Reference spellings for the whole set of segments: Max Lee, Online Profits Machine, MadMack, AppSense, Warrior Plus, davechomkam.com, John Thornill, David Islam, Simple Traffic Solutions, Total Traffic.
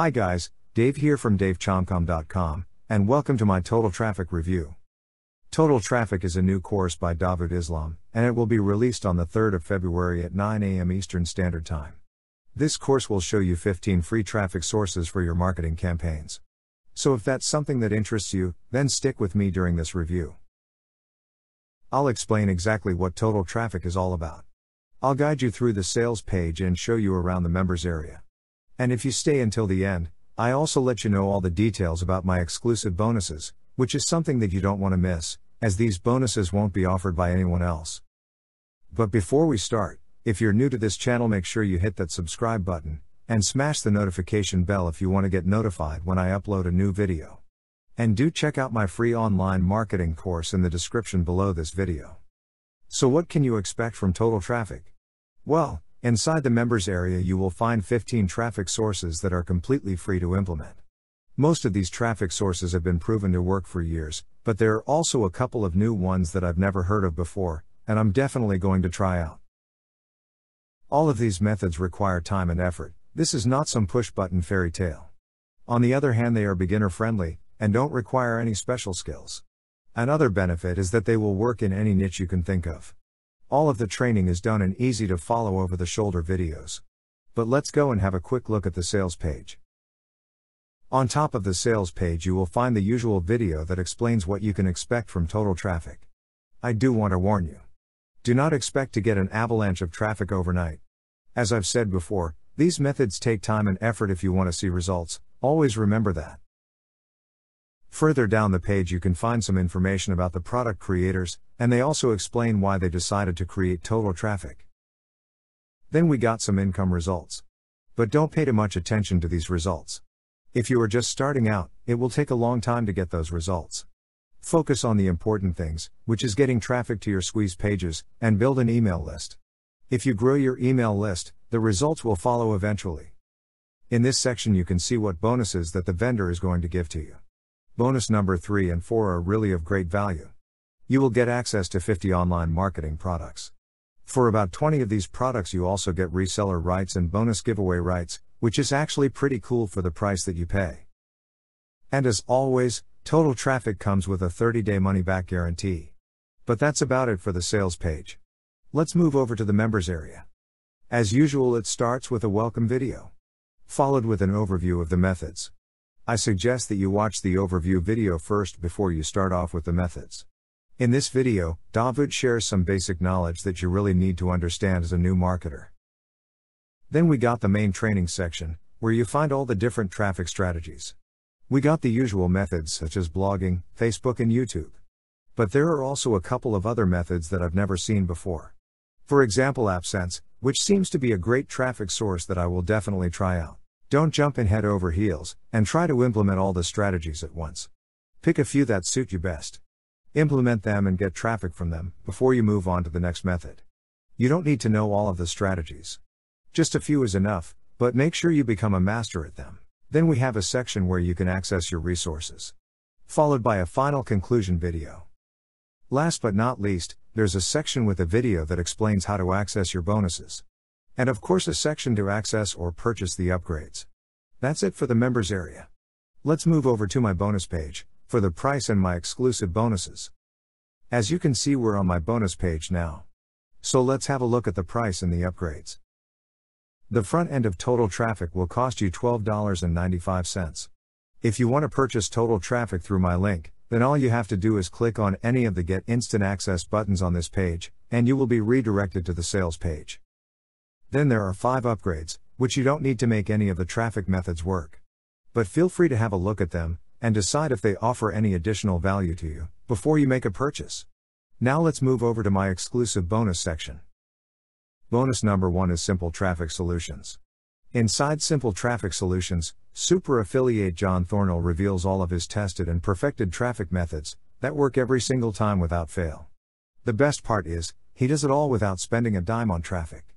Hi guys, Dave here from davechomkam.com, and welcome to my Total Traffic review. Total Traffic is a new course by David Islam, and it will be released on the 3rd of February at 9 a.m. Eastern Standard Time. This course will show you 15 free traffic sources for your marketing campaigns. So if that's something that interests you, then stick with me during this review. I'll explain exactly what Total Traffic is all about. I'll guide you through the sales page and show you around the members area. And if you stay until the end, I also let you know all the details about my exclusive bonuses, which is something that you don't want to miss, as these bonuses won't be offered by anyone else. But before we start, if you're new to this channel, make sure you hit that subscribe button, and smash the notification bell if you want to get notified when I upload a new video. And do check out my free online marketing course in the description below this video. So what can you expect from Total Traffic? Well, inside the members area you will find 15 traffic sources that are completely free to implement. Most of these traffic sources have been proven to work for years, but there are also a couple of new ones that I've never heard of before, and I'm definitely going to try out. All of these methods require time and effort. This is not some push-button fairy tale. On the other hand, they are beginner-friendly, and don't require any special skills. Another benefit is that they will work in any niche you can think of. All of the training is done in easy-to-follow over-the-shoulder videos. But let's go and have a quick look at the sales page. On top of the sales page you will find the usual video that explains what you can expect from Total Traffic. I do want to warn you. Do not expect to get an avalanche of traffic overnight. As I've said before, these methods take time and effort if you want to see results, always remember that. Further down the page you can find some information about the product creators, and they also explain why they decided to create Total Traffic. Then we got some income results. But don't pay too much attention to these results. If you are just starting out, it will take a long time to get those results. Focus on the important things, which is getting traffic to your squeeze pages, and build an email list. If you grow your email list, the results will follow eventually. In this section you can see what bonuses that the vendor is going to give to you. Bonus number 3 and 4 are really of great value. You will get access to 50 online marketing products. For about 20 of these products you also get reseller rights and bonus giveaway rights, which is actually pretty cool for the price that you pay. And as always, Total Traffic comes with a 30-day money-back guarantee. But that's about it for the sales page. Let's move over to the members area. As usual, it starts with a welcome video, followed with an overview of the methods. I suggest that you watch the overview video first before you start off with the methods. In this video, David shares some basic knowledge that you really need to understand as a new marketer. Then we got the main training section, where you find all the different traffic strategies. We got the usual methods such as blogging, Facebook and YouTube. But there are also a couple of other methods that I've never seen before. For example, AppSense, which seems to be a great traffic source that I will definitely try out. Don't jump in head over heels, and try to implement all the strategies at once. Pick a few that suit you best. Implement them and get traffic from them, before you move on to the next method. You don't need to know all of the strategies. Just a few is enough, but make sure you become a master at them. Then we have a section where you can access your resources, followed by a final conclusion video. Last but not least, there's a section with a video that explains how to access your bonuses. And of course a section to access or purchase the upgrades. That's it for the members area. Let's move over to my bonus page, for the price and my exclusive bonuses. As you can see, we're on my bonus page now. So let's have a look at the price and the upgrades. The front end of Total Traffic will cost you $12.95. If you want to purchase Total Traffic through my link, then all you have to do is click on any of the Get Instant Access buttons on this page, and you will be redirected to the sales page. Then there are 5 upgrades, which you don't need to make any of the traffic methods work. But feel free to have a look at them, and decide if they offer any additional value to you, before you make a purchase. Now let's move over to my exclusive bonus section. Bonus number 1 is Simple Traffic Solutions. Inside Simple Traffic Solutions, super affiliate John Thornill reveals all of his tested and perfected traffic methods, that work every single time without fail. The best part is, he does it all without spending a dime on traffic.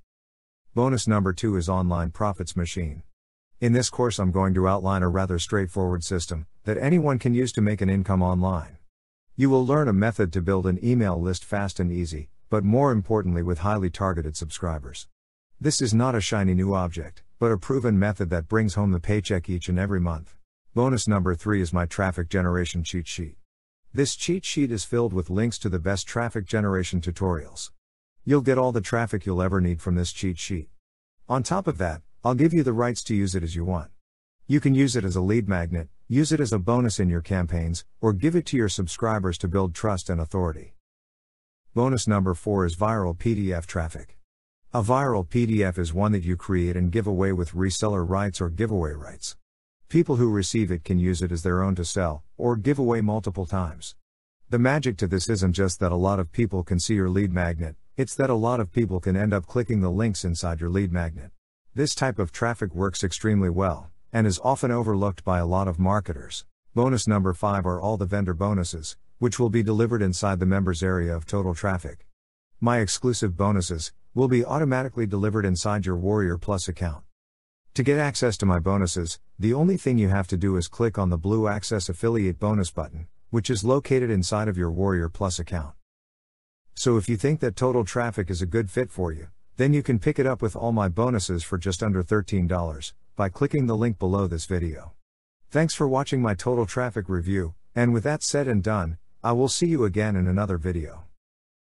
Bonus number 2 is Online Profits Machine. In this course I'm going to outline a rather straightforward system, that anyone can use to make an income online. You will learn a method to build an email list fast and easy, but more importantly with highly targeted subscribers. This is not a shiny new object, but a proven method that brings home the paycheck each and every month. Bonus number 3 is my traffic generation cheat sheet. This cheat sheet is filled with links to the best traffic generation tutorials. You'll get all the traffic you'll ever need from this cheat sheet. On top of that, I'll give you the rights to use it as you want. You can use it as a lead magnet, use it as a bonus in your campaigns, or give it to your subscribers to build trust and authority. Bonus number 4 is viral PDF traffic. A viral PDF is one that you create and give away with reseller rights or giveaway rights. People who receive it can use it as their own to sell, or give away multiple times. The magic to this isn't just that a lot of people can see your lead magnet, it's that a lot of people can end up clicking the links inside your lead magnet. This type of traffic works extremely well, and is often overlooked by a lot of marketers. Bonus number 5 are all the vendor bonuses, which will be delivered inside the members area of Total Traffic. My exclusive bonuses will be automatically delivered inside your Warrior Plus account. To get access to my bonuses, the only thing you have to do is click on the blue Access Affiliate Bonus button, which is located inside of your Warrior Plus account. So if you think that Total Traffic is a good fit for you, then you can pick it up with all my bonuses for just under $13, by clicking the link below this video. Thanks for watching my Total Traffic review, and with that said and done, I will see you again in another video.